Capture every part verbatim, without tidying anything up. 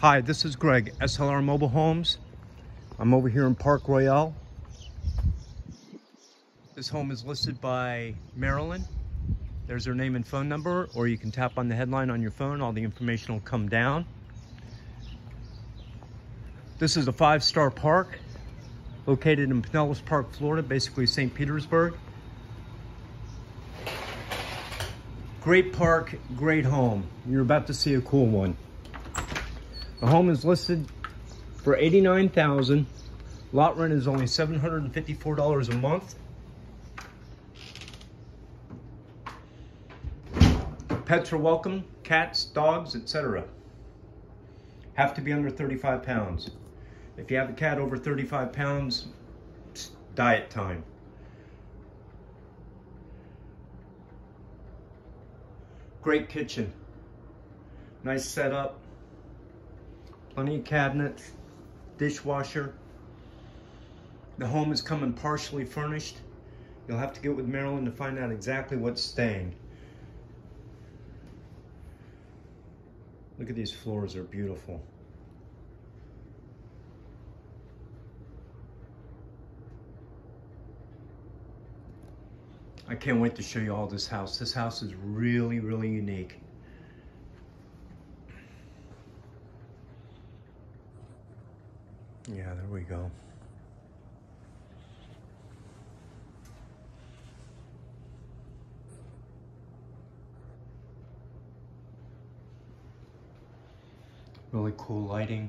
Hi, this is Greg, S L R Mobile Homes. I'm over here in Park Royale. This home is listed by Marilyn. There's her name and phone number, or you can tap on the headline on your phone. All the information will come down. This is a five-star park located in Pinellas Park, Florida, basically Saint Petersburg. Great park, great home. You're about to see a cool one. The home is listed for eighty-nine thousand dollars. Lot rent is only seven hundred fifty-four dollars a month. Pets are welcome, cats, dogs, et cetera. Have to be under thirty-five pounds. If you have a cat over thirty-five pounds, diet time. Great kitchen. Nice setup. Plenty of cabinets, dishwasher. The home is coming partially furnished. You'll have to get with Marilyn to find out exactly what's staying. Look at these floors, they're beautiful. I can't wait to show you all this house. This house is really, really unique. Yeah, there we go. Really cool lighting,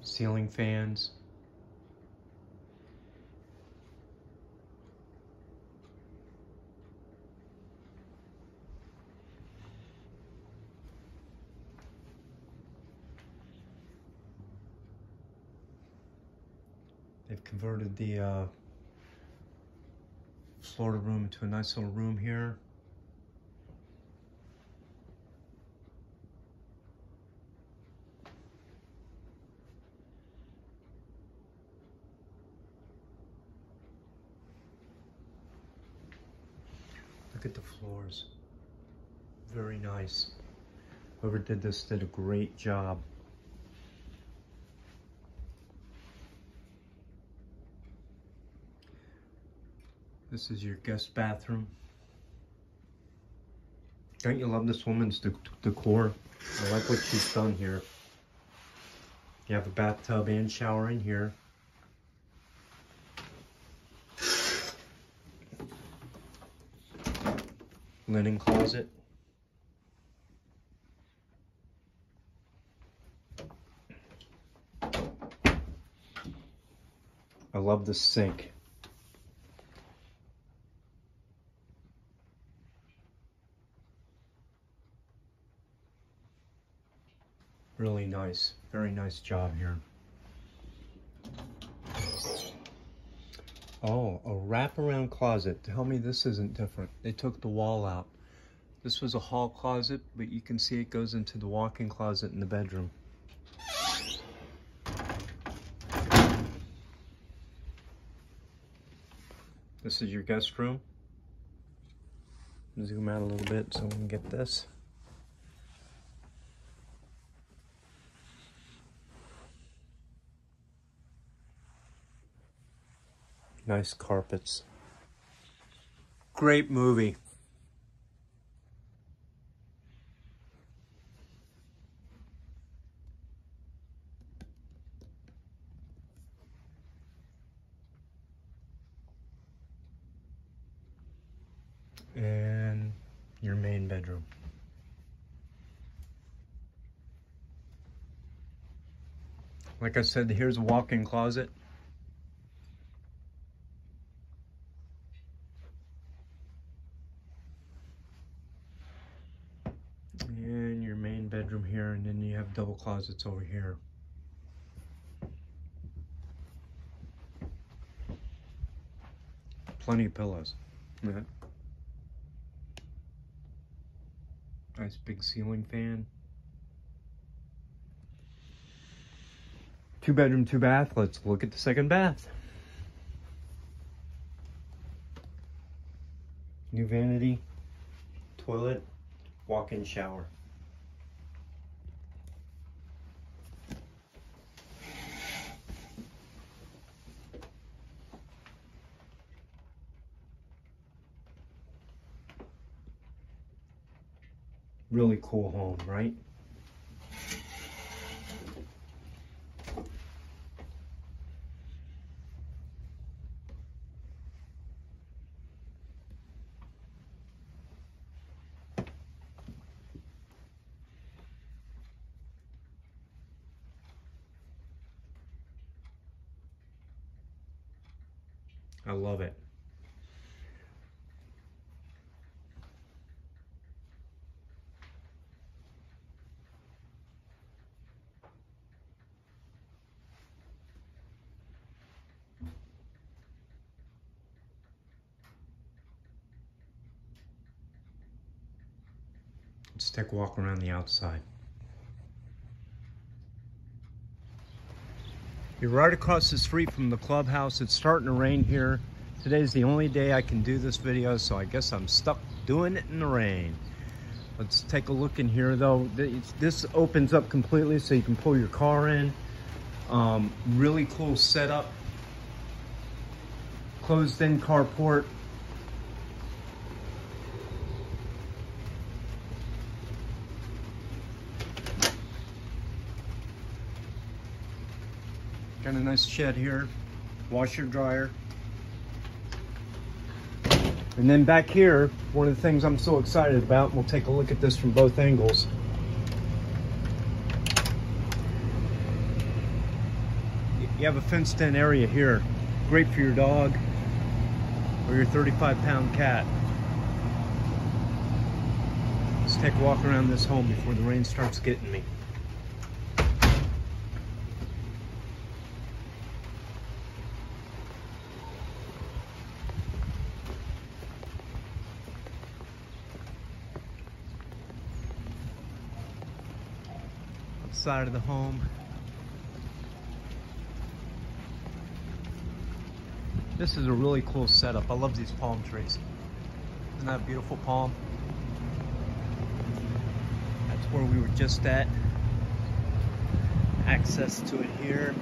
ceiling fans. They've converted the uh, Florida room into a nice little room here. Look at the floors. Very nice. Whoever did this did a great job. This is your guest bathroom. Don't you love this woman's de decor? I like what she's done here. You have a bathtub and shower in here. Linen closet. I love the sink. Really nice, very nice job here. Oh, a wraparound closet. Tell me this isn't different. They took the wall out. This was a hall closet, but you can see it goes into the walk-in closet in the bedroom. This is your guest room. Zoom out a little bit so we can get this. Nice carpets. Great movie. And your main bedroom. Like I said, here's a walk-in closet. And your main bedroom here, and then you have double closets over here. Plenty of pillows. Yeah. Nice big ceiling fan. Two bedroom, two bath. Let's look at the second bath. New vanity, toilet. Walk-in shower. really cool home, right? I love it. Let's take a walk around the outside. You're right across the street from the clubhouse. It's starting to rain here. Today's the only day I can do this video, so I guess I'm stuck doing it in the rain. Let's take a look in here though. This opens up completely so you can pull your car in. Um, really cool setup. Closed-in carport. Got a nice shed here, washer dryer. And then back here, one of the things I'm so excited about, and we'll take a look at this from both angles. You have a fenced in area here, great for your dog or your thirty-five pound cat. Let's take a walk around this home before the rain starts getting me. Side of the home. This is a really cool setup. I love these palm trees. Isn't that a beautiful palm? That's where we were just at. Access to it here.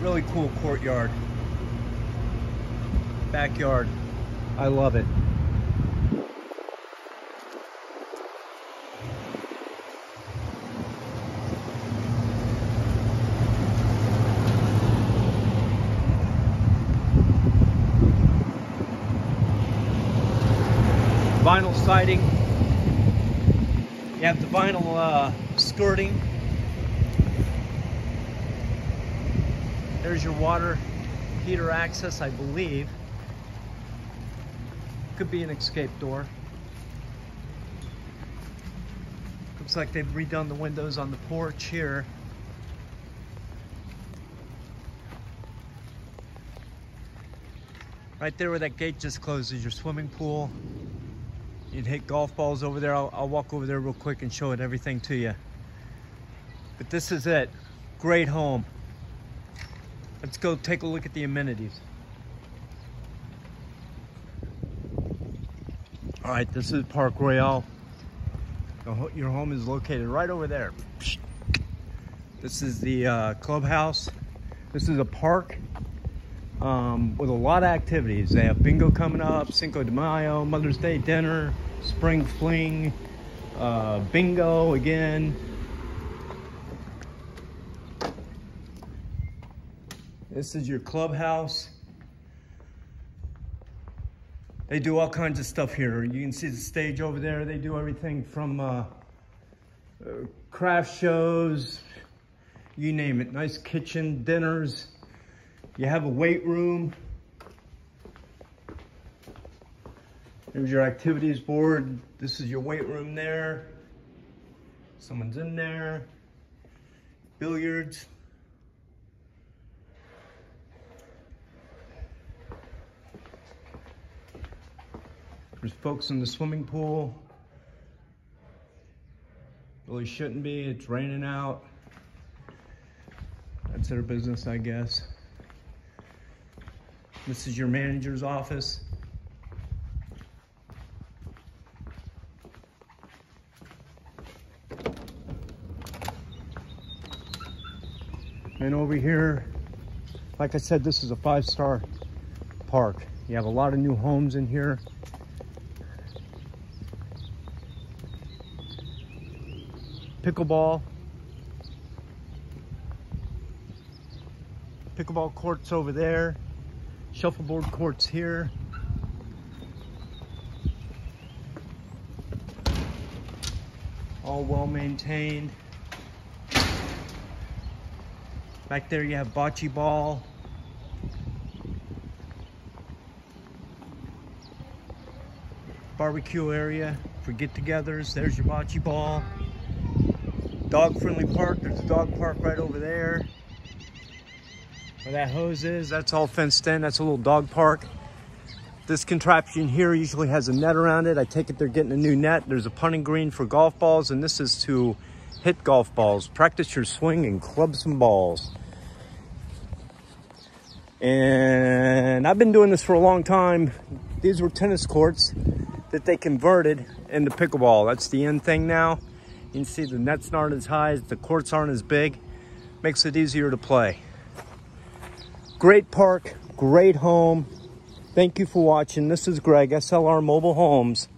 Really cool courtyard. Backyard. I love it. Vinyl siding. You have the vinyl uh, skirting. There's your water heater access, I believe. Could be an escape door. Looks like they've redone the windows on the porch here. Right there where that gate just closed is your swimming pool. You'd hit golf balls over there. I'll, I'll walk over there real quick and show it everything to you. But this is it. Great home. Let's go take a look at the amenities. All right, this is Park Royale. Your home is located right over there. This is the uh, clubhouse. This is a park. Um, with a lot of activities. They have bingo coming up, Cinco de Mayo, Mother's Day dinner, spring fling, uh, bingo again. This is your clubhouse. They do all kinds of stuff here. You can see the stage over there. They do everything from uh, uh, craft shows, you name it. Nice kitchen, dinners. You have a weight room. There's your activities board. This is your weight room there. Someone's in there. Billiards. There's folks in the swimming pool. Really shouldn't be, it's raining out. That's their business, I guess. This is your manager's office. And over here, like I said, this is a five-star park. You have a lot of new homes in here. pickleball, pickleball courts over there, shuffleboard courts here. All well maintained. Back there you have bocce ball. Barbecue area for get-togethers. There's your bocce ball. Dog-friendly park. There's a dog park right over there. Where that hose is, that's all fenced in. That's a little dog park. This contraption here usually has a net around it. I take it they're getting a new net. There's a punting green for golf balls, and this is to hit golf balls. Practice your swing and club some balls. And I've been doing this for a long time. These were tennis courts that they converted into pickleball. That's the end thing now. You can see the nets aren't as high, the courts aren't as big. Makes it easier to play. Great park, great home. Thank you for watching. This is Greg, S L R Mobile Homes.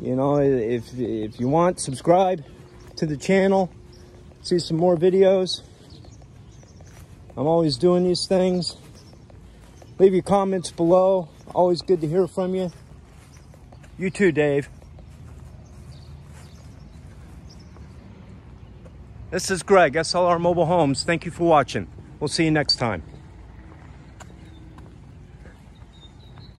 You know, if, if you want, subscribe to the channel. See some more videos. I'm always doing these things. Leave your comments below. Always good to hear from you. You too, Dave. This is Greg, S L R Mobile Homes. Thank you for watching. We'll see you next time.